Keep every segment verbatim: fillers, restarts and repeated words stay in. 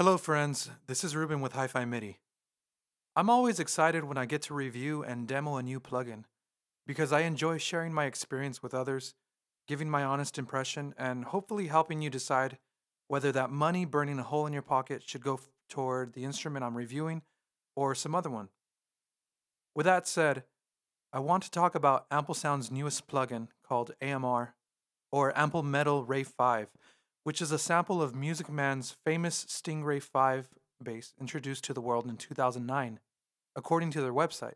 Hello friends, this is Ruben with HiFi MIDI. I'm always excited when I get to review and demo a new plugin, because I enjoy sharing my experience with others, giving my honest impression, and hopefully helping you decide whether that money burning a hole in your pocket should go toward the instrument I'm reviewing or some other one. With that said, I want to talk about Ample Sound's newest plugin called A M R, or Ample Metal Ray five, which is a sample of Music Man's famous Stingray five bass introduced to the world in two thousand nine, according to their website.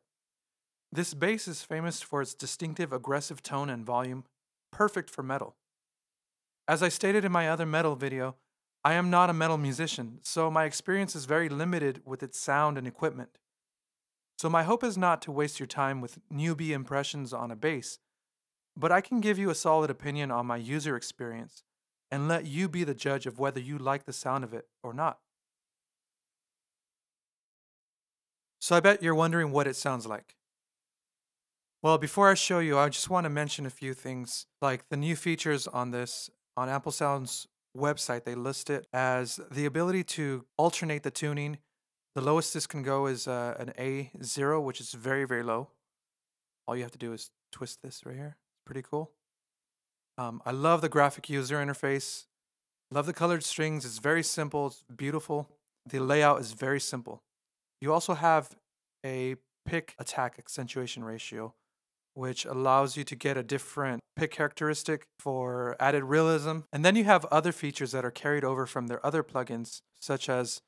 This bass is famous for its distinctive aggressive tone and volume, perfect for metal. As I stated in my other metal video, I am not a metal musician, so my experience is very limited with its sound and equipment. So my hope is not to waste your time with newbie impressions on a bass, but I can give you a solid opinion on my user experience, and let you be the judge of whether you like the sound of it or not. So I bet you're wondering what it sounds like. Well, before I show you, I just want to mention a few things, like the new features on this. On Ample Sound's website, they list it as the ability to alternate the tuning. The lowest this can go is uh, an A zero, which is very, very low. All you have to do is twist this right here. Pretty cool. Um, I love the graphic user interface, love the colored strings, it's very simple, it's beautiful. The layout is very simple. You also have a pick attack accentuation ratio, which allows you to get a different pick characteristic for added realism. And then you have other features that are carried over from their other plugins, such as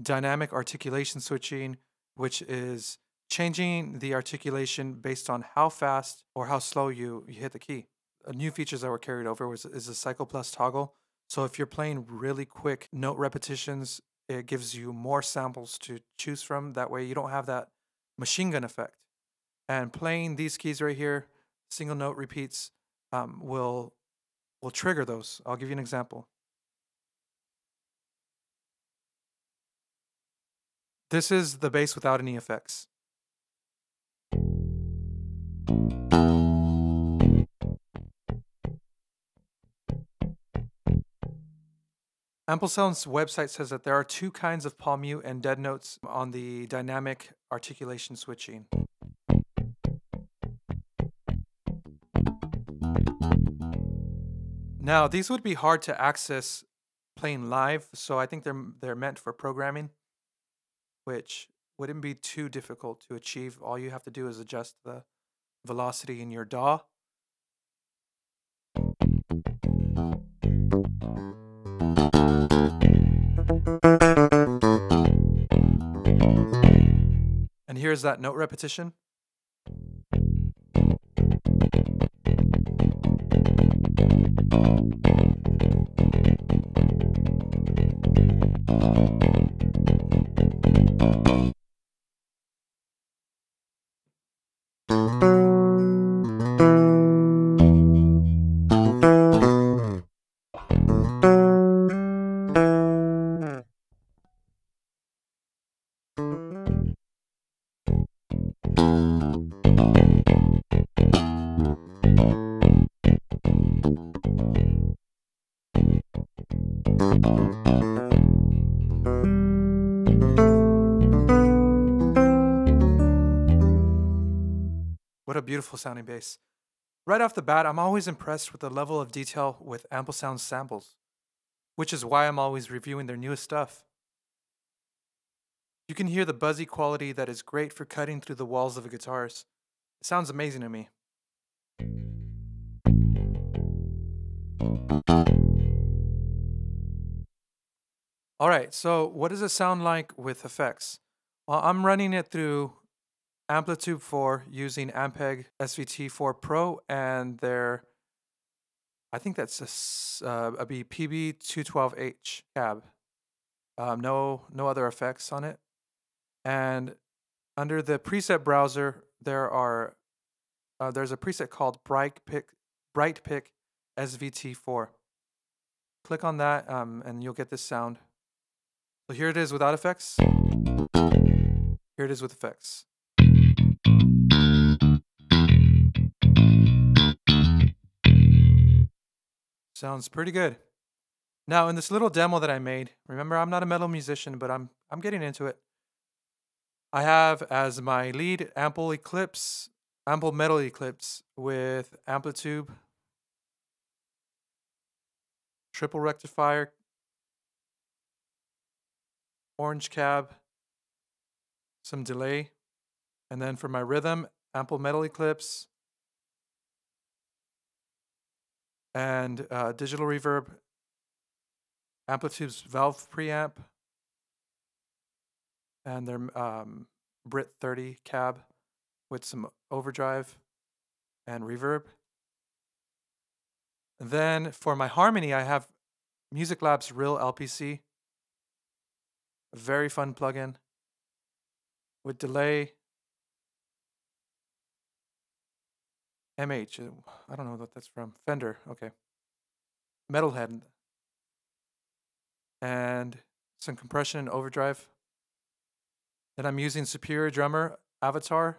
dynamic articulation switching, which is changing the articulation based on how fast or how slow you, you hit the key. New features that were carried over was, is the Cycle Plus toggle. So if you're playing really quick note repetitions, it gives you more samples to choose from. That way you don't have that machine gun effect. And playing these keys right here, single note repeats, um, will, will trigger those. I'll give you an example. This is the bass without any effects. Ample Sound's website says that there are two kinds of palm mute and dead notes on the dynamic articulation switching. Now, these would be hard to access playing live, so I think they're, they're meant for programming, which wouldn't be too difficult to achieve. All you have to do is adjust the velocity in your D A W. And here's that note repetition. What a beautiful sounding bass. Right off the bat, I'm always impressed with the level of detail with Ample Sound samples, which is why I'm always reviewing their newest stuff. You can hear the buzzy quality that is great for cutting through the walls of a guitarist. It sounds amazing to me. Alright, so what does it sound like with effects? Well, I'm running it through Amplitube four using Ampeg S V T four Pro and their, I think that's a, uh, a B P B two twelve H cab. Um, no, no other effects on it. And under the preset browser, there are uh, there's a preset called Bright Pick, Bright Pick S V T four. Click on that um, and you'll get this sound. So here it is without effects. Here it is with effects. Sounds pretty good. Now, in this little demo that I made, remember, I'm not a metal musician, but I'm I'm getting into it. I have as my lead Ample Eclipse, Ample Metal Eclipse with Amplitube, Triple Rectifier, Orange Cab, some delay, and then for my rhythm, Ample Metal Eclipse, and uh, digital reverb, Amplitude's valve preamp, and their um, Brit thirty cab with some overdrive and reverb. And then for my harmony, I have Music Lab's Real L P C, a very fun plugin with delay, M H, I don't know what that's from, Fender, okay, Metalhead, and some compression and overdrive. Then I'm using Superior Drummer Avatar,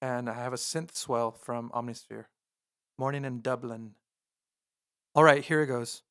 and I have a synth swell from Omnisphere, Morning in Dublin. All right, here it goes.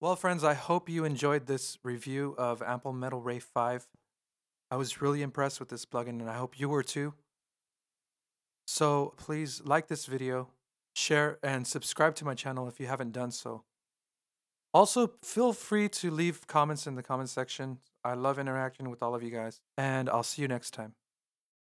Well, friends, I hope you enjoyed this review of Ample Metal Ray five. I was really impressed with this plugin, and I hope you were too. So please like this video, share, and subscribe to my channel if you haven't done so. Also, feel free to leave comments in the comment section. I love interacting with all of you guys, and I'll see you next time.